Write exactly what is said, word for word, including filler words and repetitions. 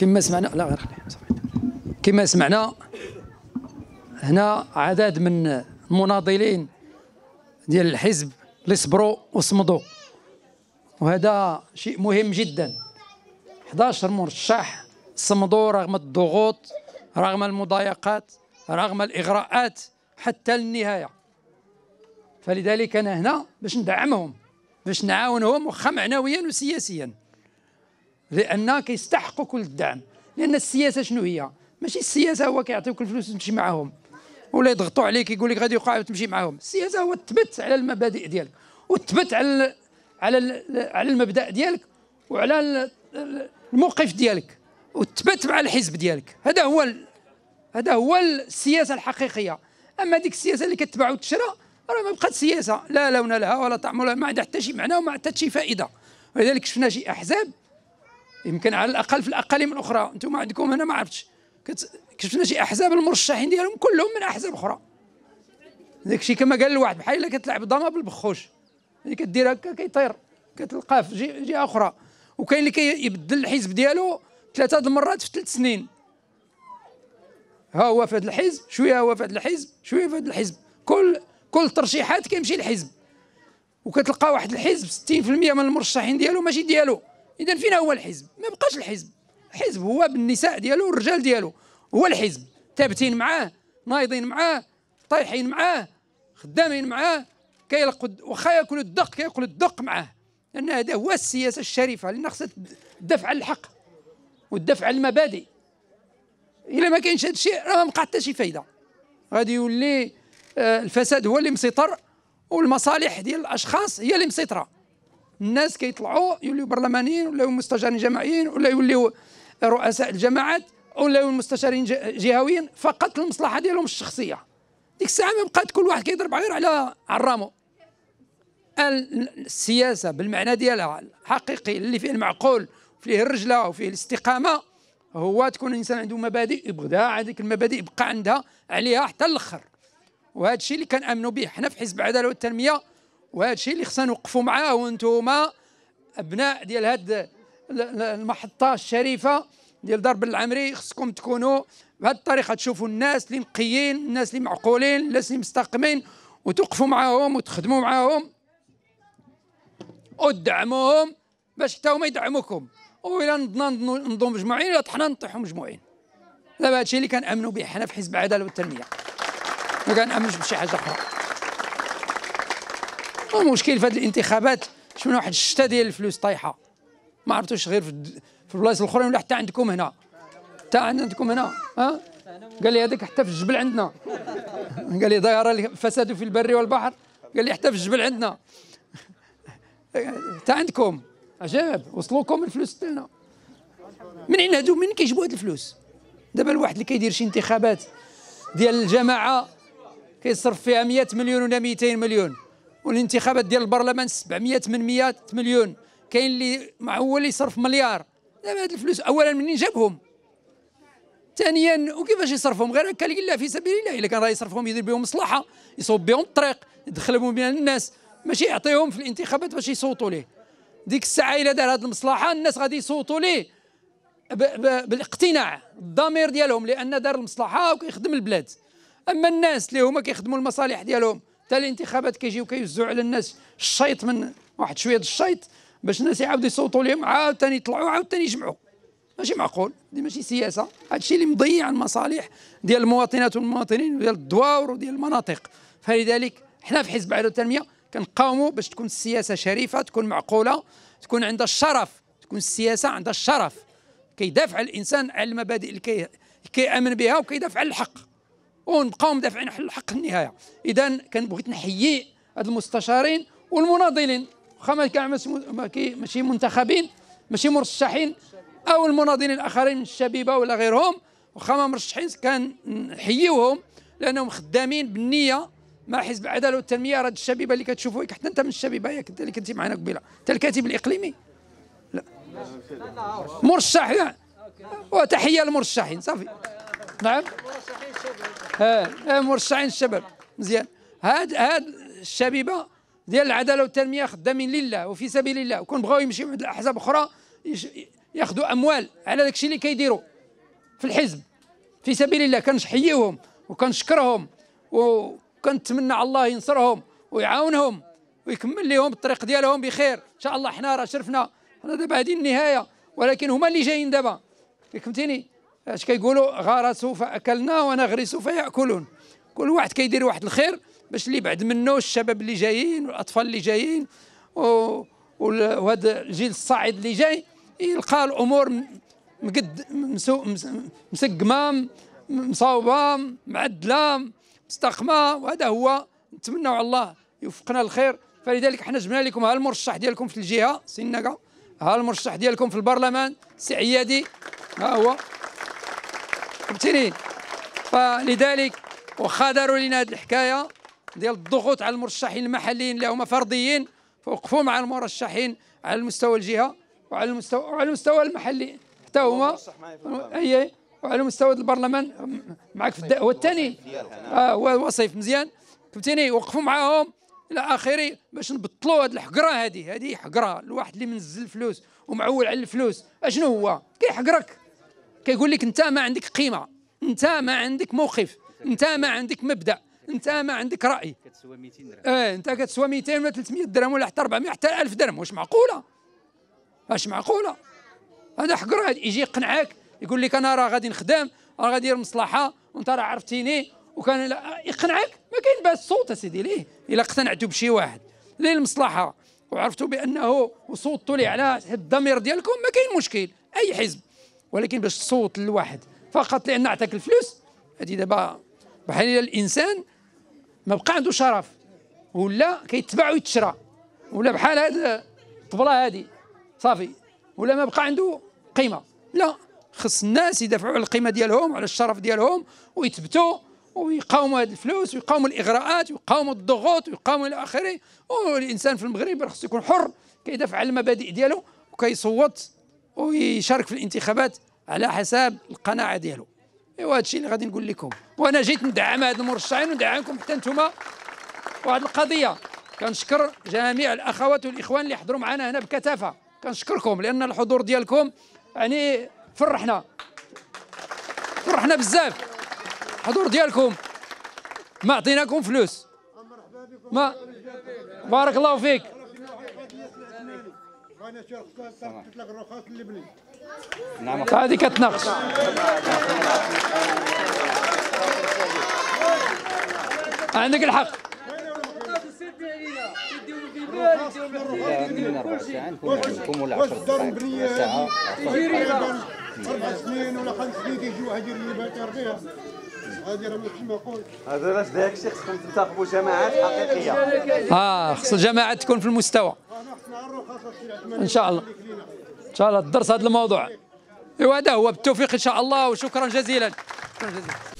كما سمعنا لا غير كما سمعنا هنا عدد من المناضلين ديال الحزب اللي صبروا وصمدوا، وهذا شيء مهم جدا. أحد عشر مرشح صمدوا رغم الضغوط، رغم المضايقات، رغم الإغراءات حتى للنهاية. فلذلك أنا هنا باش ندعمهم، باش نعاونهم وخا معنويا وسياسيا، لأن كيستحقوا كل الدعم. لأن السياسة شنو هي؟ ماشي السياسة هو كيعطيوك الفلوس وتمشي معاهم، ولا يضغطوا عليك يقول لك غادي يوقع وتمشي معاهم. السياسة هو التبت على المبادئ ديالك، والتبت على على على المبدأ ديالك، وعلى الموقف ديالك، والتبت مع الحزب ديالك. هذا هو ال... هذا هو السياسة الحقيقية. أما ديك السياسة اللي كتباع وتشرى راه ما بقات سياسة، لا لون لها ولا طعم لها، ما عندها حتى شي معنى وما عندها حتى شي فائدة. ولذلك شفنا شي أحزاب يمكن على الأقل في الأقاليم الأخرى، أنتم عندكم هنا ما عرفتش، شفنا شي أحزاب المرشحين ديالهم كلهم من أحزاب أخرى. داك الشيء كما قال الواحد بحال إلا كتلعب ضامة بالبخوش، اللي كدير هكا كيطير كتلقاه في جهة أخرى. وكاين اللي كيبدل الحزب ديالو ثلاثة د المرات في ثلاث سنين، ها هو في هذا الحزب، شويه هو في هذا الحزب، شويه في هذا الحزب، كل كل ترشيحات كيمشي للحزب، وكتلقى واحد الحزب ستين في المية من المرشحين ديالو ماشي ديالو. إذا فين هو الحزب؟ ما بقاش الحزب. الحزب هو بالنساء ديالو والرجال ديالو، هو الحزب، ثابتين معاه، نايضين معاه، طايحين معاه، خدامين معاه، كيلقوا واخا ياكلوا الدق كياكلوا الدق معاه، لأن هذا هو السياسة الشريفة، لأن خصها الدفع على الحق والدفع على المبادئ. إلا ما كاينش هذا الشيء راه ما بقى حتى شي فايدة، غادي يولي الفساد هو اللي مسيطر، والمصالح ديال الأشخاص هي اللي مسيطرة. الناس كيطلعوا يوليو برلمانيين، ولا يوليو مستشارين جماعيين، ولا يوليو رؤساء الجماعات، ولا يوليو مستشارين جهويين فقط للمصلحة ديالهم الشخصية. ديك الساعة ما بقات كل واحد كيضرب غير على عرامو. السياسة بالمعنى ديالها الحقيقي اللي فيه المعقول وفيه الرجلة وفيه الاستقامة هو تكون الانسان عنده مبادئ يبغدها، هذيك المبادئ يبقى عندها عليها حتى الاخر. وهذا الشيء اللي كنامنوا به حنا في حزب العداله والتنميه، وهذا الشيء اللي خصنا نوقفوا معاه. وانتوما ابناء ديال هاد المحطه الشريفه ديال دار بلعامري خصكم تكونوا بهذه الطريقه، تشوفوا الناس اللي نقيين، الناس اللي معقولين، الناس اللي مستقيمين، وتوقفوا معاهم وتخدموا معاهم وتدعموهم باش حتى هما يدعموكم. وإلا نضنا نضم مجموعين، إلا طحنا نطيحو مجموعين. دابا هادشي اللي كنأمنوا به حنا في حزب العدالة والتنمية، ما كنأمنوش بشي حاجة أخرى. المشكل في هاد الانتخابات شفنا واحد الشتة ديال الفلوس طايحة، ما عرفتوش غير في البلايص الأخرين ولا حتى عندكم هنا، حتى عندكم هنا. ها قال لي هذاك حتى في الجبل عندنا، قال لي ظاهر الفساد في البر والبحر، قال لي حتى في الجبل عندنا، حتى عندكم. عجاب وصلوكم الفلوس لنا. منين هادو؟ منين كيجيبوا هاد الفلوس؟ دابا الواحد اللي كيدير شي انتخابات ديال الجماعه كيصرف فيها مية مليون ولا ميتين مليون، والانتخابات ديال البرلمان سبعمية ثمنمية مليون، كاين اللي معول يصرف مليار. دابا هاد الفلوس اولا منين جابهم؟ ثانيا وكيفاش يصرفهم؟ غير هكا لله في سبيل الله؟ الا كان راه يصرفهم يدير بهم مصلحه، يصوب بهم الطريق، يدخلهم بها الناس، ماشي يعطيهم في الانتخابات باش يصوتوا ليه. ديك الساعه الا دار هذه المصلحه الناس غادي يصوتوا ليه بالاقتناع الضمير ديالهم، لان دار المصلحه وكيخدم البلاد. اما الناس اللي هما كيخدموا المصالح ديالهم حتى الانتخابات كيجيو كيوزعوا على الناس الشيط، من واحد شويه الشيط باش الناس يعاودوا يصوتوا لهم، عاوتاني يطلعوا عاوتاني يجمعوا. ماشي معقول، دي ماشي سياسه. هذا الشيء اللي مضيع المصالح ديال المواطنات والمواطنين وديال الدواور وديال المناطق. فلذلك حنا في حزب العداله والتنميه كنقاوموا باش تكون السياسه شريفه، تكون معقوله، تكون عندها الشرف، تكون السياسه عندها الشرف، كيدافع الانسان على المبادئ اللي كي كيامن بها وكيدافع على الحق، ونبقاو مدافعين على الحق للنهايه. اذا كان بغيت نحيي هاد المستشارين والمناضلين، واخا ما ماشي منتخبين، ماشي مرشحين، او المناضلين الاخرين من الشبيبه ولا غيرهم، واخا ما مرشحين كنحييوهم لانهم خدامين بالنيه مع حزب العداله والتنميه. راه الشبيبه اللي كتشوفوا حتى انت من الشبيبه، ياك انت اللي كنتي معنا قبيله، انت الكاتب الاقليمي، لا مرشح، لا وتحيه للمرشحين صافي. نعم اه مرشحين الشباب مزيان. هاد هاد الشبيبه ديال العداله والتنميه خدامين لله وفي سبيل الله، وكون بغاو يمشيو عند الاحزاب اخرى ياخذوا اموال على داكشي اللي كيديروا في الحزب في سبيل الله. كنحييهم وكنشكرهم وكنتمنى على الله ينصرهم ويعاونهم ويكمل لهم الطريق ديالهم بخير ان شاء الله. حنا راه شرفنا، حنا دابا هذه النهايه، ولكن هما اللي جايين دابا. فهمتيني اش كيقولوا؟ غرسوا فاكلنا ونغرسوا فياكلون. كل واحد كيدير واحد الخير باش اللي بعد منه الشباب اللي جايين والاطفال اللي جايين وهذا الجيل الصاعد اللي جاي يلقى الامور مقد مسقمه مصاوبه معدله مستقمه. وهذا هو، نتمنوا على الله يوفقنا الخير. فلذلك حنا جبنا لكم ها المرشح ديالكم في الجهه سينكا، ها المرشح ديالكم في البرلمان سي عيادي، ها هو فهمتيني. فلذلك واخا داروا لنا هذه الحكايه ديال الضغوط على المرشحين المحليين اللي هما فرديين، فوقفوا مع المرشحين على المستوى الجهه وعلى المستوى وعلى المستوى المحلي حتى هما، اي وعلى مستوى البرلمان معك في هو الثاني، اه هو الوصيف مزيان فهمتيني. وقفوا معاهم الى اخره باش نبطلوا هذه الحقره. هذه هذه حقره. الواحد اللي منزل الفلوس ومعول على الفلوس اشنو هو؟ كيحقرك، كيقول لك انت ما عندك قيمه، انت ما عندك موقف، انت ما عندك مبدا، انت ما عندك راي. كتسوى مئتين درهم، اه انت كتسوى مئتين ولا ثلاثمئة درهم ولا حتى أربعمئة حتى ألف درهم. واش معقوله؟ واش معقوله؟ هذا حقره. هذا يجي يقنعك يقول لك انا راه غادي نخدم، راه غادي ندير مصلحه، وانت راه عرفتيني وكان يقنعك. ما كاين باس صوت اسيدي ليه الا اقتنعتوا بشي واحد ليه المصلحه وعرفتوا بانه وصوتوا ليه على الضمير ديالكم ما كاين مشكل اي حزب. ولكن باش تصوت لواحد فقط لان عطاك الفلوس، هذه دابا بحال الا الانسان ما بقى عنده شرف ولا كيتباع ويتشرى ولا بحال هاد الطبله هذه صافي ولا ما بقى عنده قيمه. لا، خص الناس يدافعوا على القيمه ديالهم وعلى الشرف ديالهم ويثبتوا ويقاوموا هذه الفلوس ويقاوموا الاغراءات ويقاوموا الضغوط ويقاوموا الى اخره. والانسان في المغرب خصو يكون حر كيدافع على المبادئ ديالو وكيصوت ويشارك في الانتخابات على حساب القناعه ديالو. ايوا هذا الشيء اللي غادي نقول لكم، وانا جيت ندعم هاد المرشحين وندعمكم حتى نتوما وهاد القضيه. كنشكر جميع الاخوات والاخوان اللي حضروا معنا هنا بكثافه، كنشكركم لان الحضور ديالكم يعني فرحنا فرحنا بزاف. الحضور ديالكم ما عطيناكم فلوس، ما بارك الله فيك. هذه كتناقش عندك الحق. أربع سنين ولا خمس سنين كيجيو هادي الريبات ربيعة هادي راه كيما نقول هذا باش داك الشيء خصكم تنتخبوا جماعات حقيقية. اه خص الجماعات تكون في المستوى إن شاء الله. إن شاء الله الدرس هذا الموضوع. إيوا هذا هو، بالتوفيق إن شاء الله وشكرا جزيلا. شكرا جزيلا.